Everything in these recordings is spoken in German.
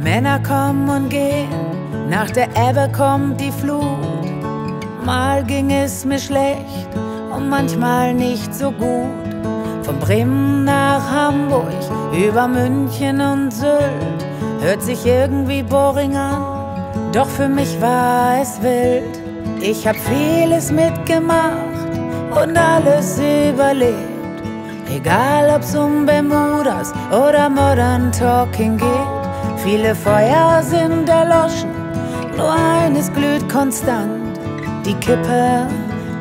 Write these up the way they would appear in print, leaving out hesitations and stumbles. Männer kommen und gehen, nach der Ebbe kommt die Flut. Mal ging es mir schlecht und manchmal nicht so gut. Von Bremen nach Hamburg, über München und Sylt. Hört sich irgendwie boring an, doch für mich war es wild. Ich hab vieles mitgemacht und alles überlebt. Egal ob's um Bermudas oder Modern Talking geht. Viele Feuer sind erloschen, nur eines glüht konstant, die Kippe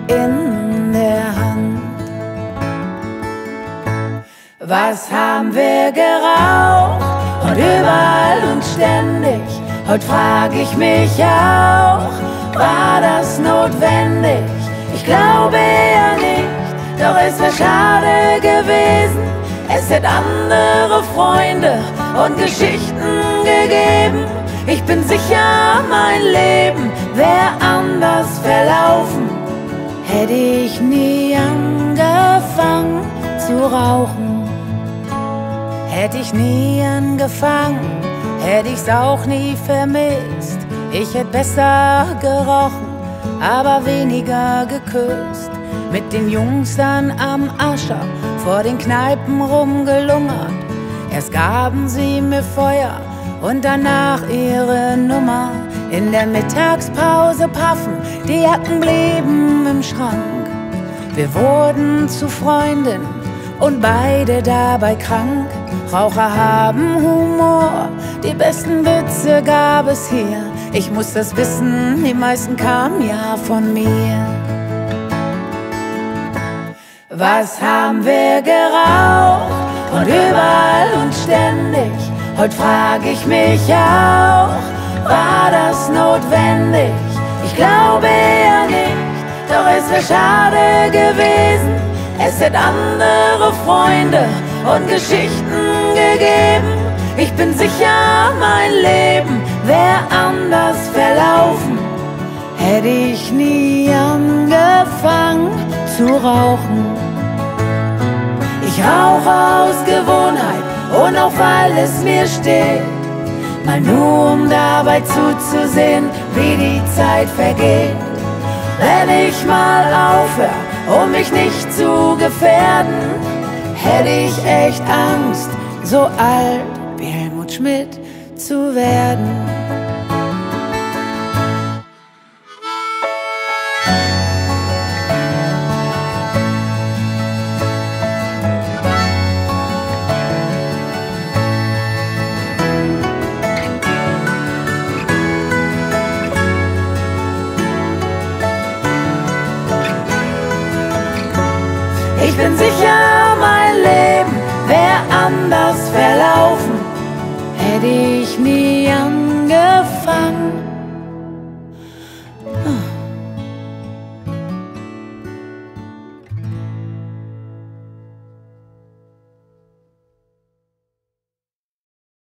in der Hand. Was haben wir geraucht und überall und ständig, heute frag ich mich auch, war das notwendig? Ich glaube ja nicht, doch es wäre schade gewesen. Es hätte andere Freunde und Geschichten gegeben. Ich bin sicher, mein Leben wäre anders verlaufen. Hätte ich nie angefangen zu rauchen. Hätte ich nie angefangen, hätte ich's auch nie vermisst. Ich hätte besser gerochen, aber weniger geküsst. Mit den Jungs dann am Ascher, vor den Kneipen rumgelungert. Erst gaben sie mir Feuer und danach ihre Nummer. In der Mittagspause paffen, die Jacken blieben im Schrank. Wir wurden zu Freundinnen und beide dabei krank. Raucher haben Humor, die besten Witze gab es hier. Ich muss das wissen, die meisten kamen ja von mir. Was haben wir geraucht und überall und ständig, heute frag ich mich auch, war das notwendig? Ich glaube ja nicht, doch es wäre schade gewesen. Es hätte andere Freunde und Geschichten gegeben. Ich bin sicher, mein Leben wäre anders verlaufen. Hätte ich nie angefangen zu rauchen. Ich rauche aus Gewohnheit und auch weil es mir steht, mal nur um dabei zuzusehen, wie die Zeit vergeht. Wenn ich mal aufhöre, um mich nicht zu gefährden, hätte ich echt Angst, so alt wie Helmut Schmidt zu werden. Ich bin sicher, mein Leben wäre anders verlaufen, hätte ich nie angefangen